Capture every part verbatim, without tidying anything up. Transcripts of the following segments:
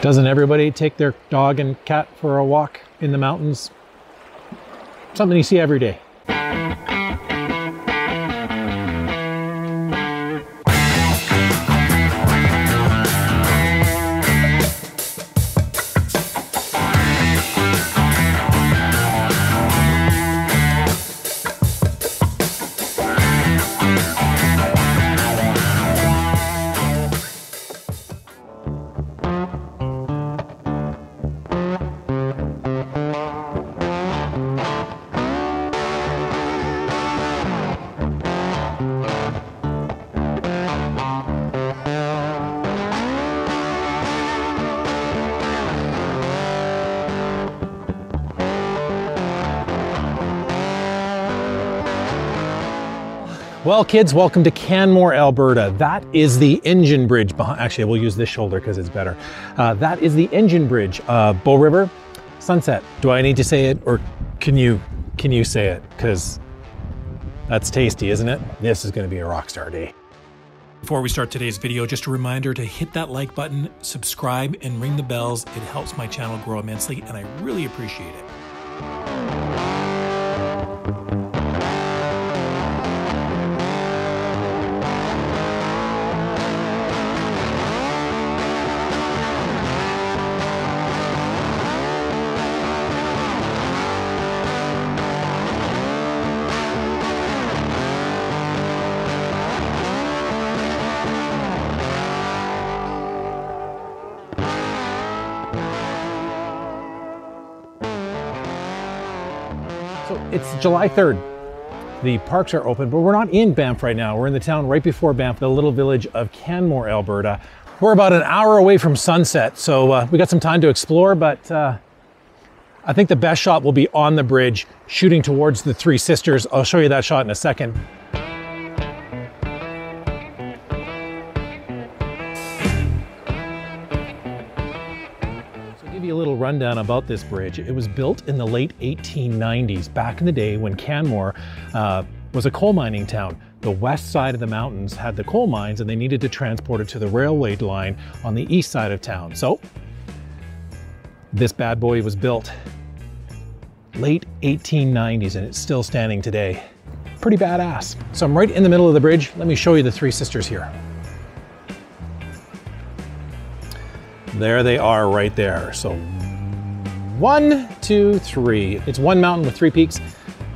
Doesn't everybody take their dog and cat for a walk in the mountains? Something you see every day. Well, kids, welcome to Canmore, Alberta. That is the engine bridge behind, actually, we'll use this shoulder because it's better. Uh, that is the engine bridge, uh, Bow River, sunset. Do I need to say it, or can you, can you say it? Because that's tasty, isn't it? This is gonna be a rock star day. Before we start today's video, just a reminder to hit that like button, subscribe, and ring the bells. It helps my channel grow immensely, and I really appreciate it. It's July third. The parks are open, but we're not in Banff right now. We're in the town right before Banff, the little village of Canmore, Alberta. We're about an hour away from sunset, so uh, we got some time to explore, but uh, I think the best shot will be on the bridge, shooting towards the Three Sisters. I'll show you that shot in a second. A little rundown about this bridge. It was built in the late eighteen nineties, back in the day when Canmore uh, was a coal mining town. The west side of the mountains had the coal mines and they needed to transport it to the railway line on the east side of town. So this bad boy was built late eighteen nineties and it's still standing today. Pretty badass. So I'm right in the middle of the bridge. Let me show you the Three Sisters here. There they are right there. So one, two, three. It's one mountain with three peaks.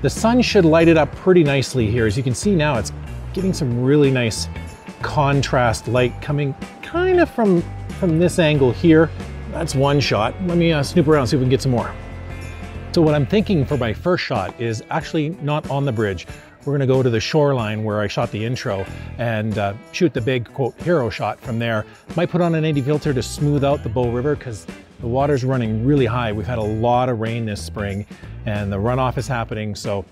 The sun should light it up pretty nicely here. As you can see now, it's getting some really nice contrast light coming kind of from, from this angle here. That's one shot. Let me uh, snoop around and see if we can get some more. So what I'm thinking for my first shot is actually not on the bridge. We're gonna go to the shoreline where I shot the intro and uh, shoot the big, quote, hero shot from there. Might put on an eighty filter to smooth out the Bow River because the water's running really high. We've had a lot of rain this spring and the runoff is happening, so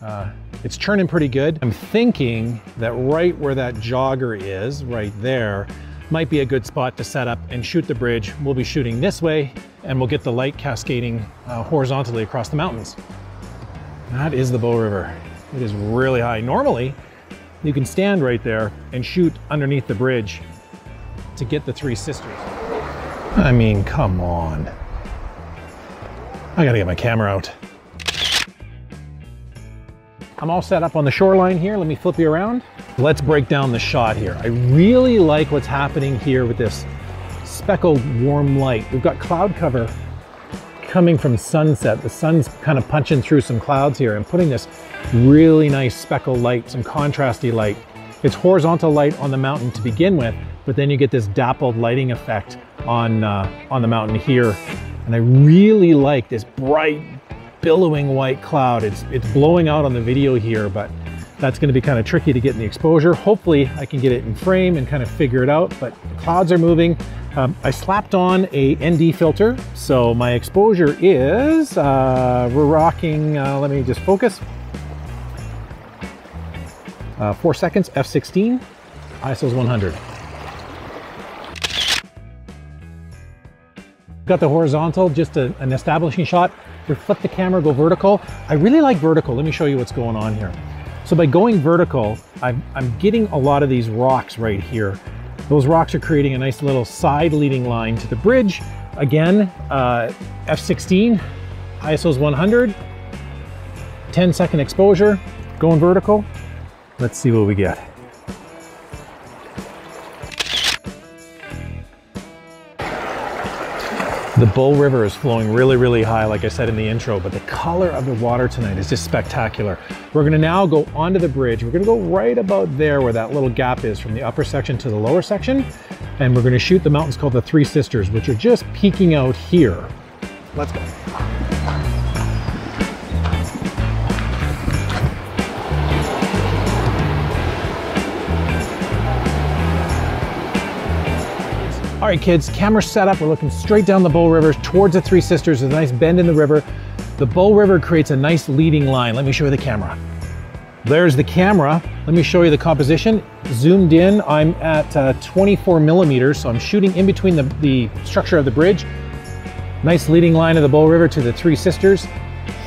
uh, it's churning pretty good. I'm thinking that right where that jogger is, right there, might be a good spot to set up and shoot the bridge. We'll be shooting this way and we'll get the light cascading uh, horizontally across the mountains. That is the Bow River. It is really high. Normally, you can stand right there and shoot underneath the bridge to get the Three Sisters. I mean, come on. I gotta get my camera out. I'm all set up on the shoreline here. Let me flip you around. Let's break down the shot here. I really like what's happening here with this speckled warm light. We've got cloud cover coming from sunset. The sun's kind of punching through some clouds here and putting this really nice speckle light, some contrasty light. It's horizontal light on the mountain to begin with, but then you get this dappled lighting effect on, uh, on the mountain here. And I really like this bright, billowing white cloud. It's, it's blowing out on the video here, but that's gonna be kind of tricky to get in the exposure. Hopefully I can get it in frame and kind of figure it out, but clouds are moving. Um, I slapped on a N D filter, so my exposure is, uh, we're rocking, uh, let me just focus. Uh, four seconds, F sixteen, I S O's one hundred. Got the horizontal, just a, an establishing shot. We flip the camera, go vertical. I really like vertical. Let me show you what's going on here. So by going vertical, I'm, I'm getting a lot of these rocks right here. Those rocks are creating a nice little side leading line to the bridge. Again, uh, F sixteen, I S O's one hundred, ten second exposure, going vertical. Let's see what we get. The Bull River is flowing really, really high, like I said in the intro, but the color of the water tonight is just spectacular. We're gonna now go onto the bridge. We're gonna go right about there where that little gap is from the upper section to the lower section. And we're gonna shoot the mountains called the Three Sisters, which are just peeking out here. Let's go. All right, kids, camera set up. We're looking straight down the Bow River towards the Three Sisters. There's a nice bend in the river. The Bow River creates a nice leading line. Let me show you the camera. There's the camera. Let me show you the composition. Zoomed in, I'm at uh, twenty-four millimeters, so I'm shooting in between the, the structure of the bridge. Nice leading line of the Bow River to the Three Sisters.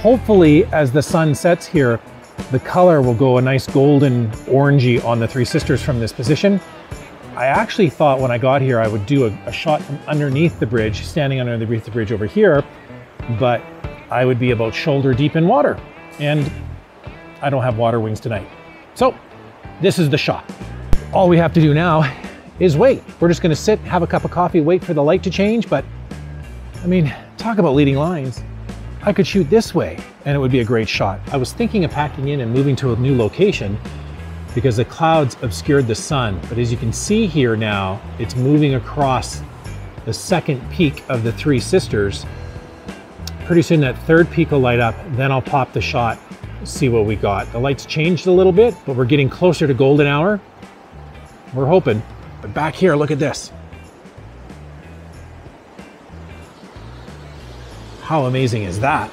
Hopefully, as the sun sets here, the color will go a nice golden orangey on the Three Sisters from this position. I actually thought when I got here, I would do a, a shot from underneath the bridge, standing underneath the bridge over here, but I would be about shoulder deep in water, and I don't have water wings tonight. So this is the shot. All we have to do now is wait. We're just gonna sit, have a cup of coffee, wait for the light to change, but I mean, talk about leading lines. I could shoot this way and it would be a great shot. I was thinking of packing in and moving to a new location, because the clouds obscured the sun. But as you can see here now, it's moving across the second peak of the Three Sisters. Pretty soon that third peak will light up, then I'll pop the shot, see what we got. The light's changed a little bit, but we're getting closer to golden hour. We're hoping. But back here, look at this. How amazing is that?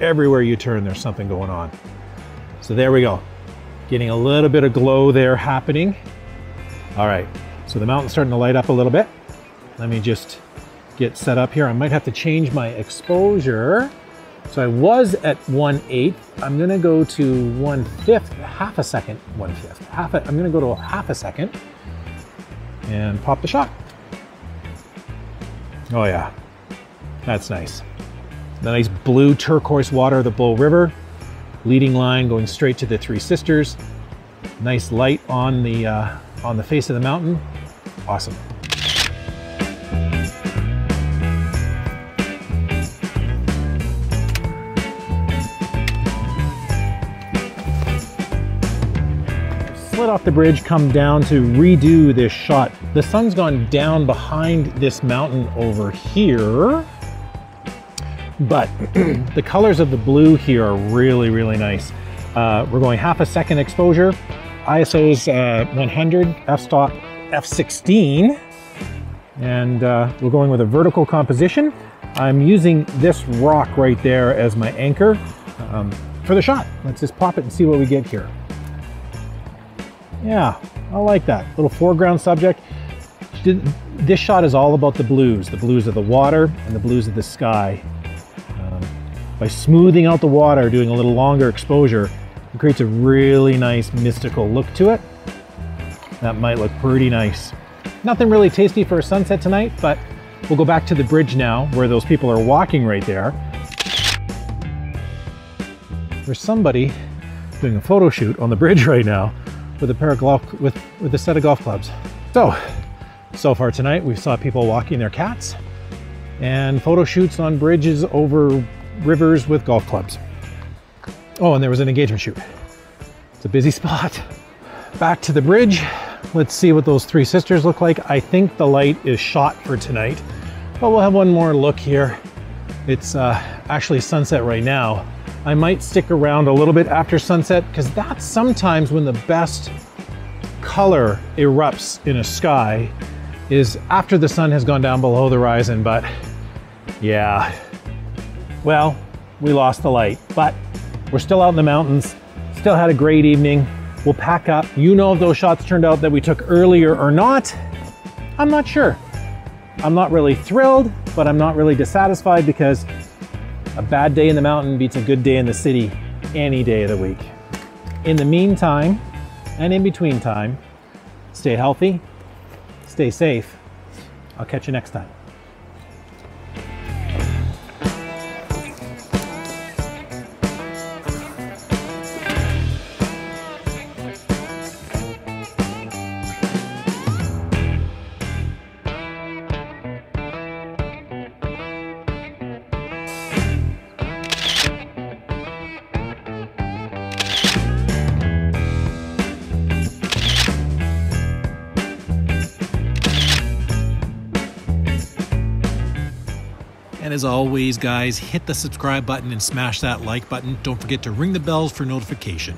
Everywhere you turn, there's something going on. So there we go. Getting a little bit of glow there happening. All right, so the mountain's starting to light up a little bit. Let me just get set up here. I might have to change my exposure. So I was at one eighth. I'm gonna go to one fifth, half a second, one fifth. Half a, I'm gonna go to half a second and pop the shot. Oh yeah, that's nice. The nice blue turquoise water of the Bull River. Leading line going straight to the Three Sisters. Nice light on the, uh, on the face of the mountain. Awesome. Slid off the bridge, come down to redo this shot. The sun's gone down behind this mountain over here. But the colors of the blue here are really, really nice. Uh, we're going half a second exposure, I S O's uh, one hundred, f-stop F sixteen, and uh, we're going with a vertical composition. I'm using this rock right there as my anchor um, for the shot. Let's just pop it and see what we get here. Yeah, I like that. Little foreground subject. Did, this shot is all about the blues, the blues of the water and the blues of the sky. By smoothing out the water, doing a little longer exposure, it creates a really nice mystical look to it. That might look pretty nice. Nothing really tasty for a sunset tonight, but we'll go back to the bridge now where those people are walking right there. There's somebody doing a photo shoot on the bridge right now with a pair of golf, with, with a set of golf clubs. So, so far tonight, we saw people walking their cats and photo shoots on bridges over rivers with golf clubs. Oh, and there was an engagement shoot. It's a busy spot. Back to the bridge. Let's see what those Three Sisters look like. I think the light is shot for tonight, but we'll have one more look here. It's uh, actually sunset right now. I might stick around a little bit after sunset because that's sometimes when the best color erupts in a sky is after the sun has gone down below the horizon, but yeah. Well, we lost the light, but we're still out in the mountains, still had a great evening. We'll pack up. You know if those shots turned out that we took earlier or not, I'm not sure. I'm not really thrilled, but I'm not really dissatisfied because a bad day in the mountain beats a good day in the city any day of the week. In the meantime, and in between time, stay healthy, stay safe. I'll catch you next time. And as always, guys, hit the subscribe button and smash that like button. Don't forget to ring the bells for notification.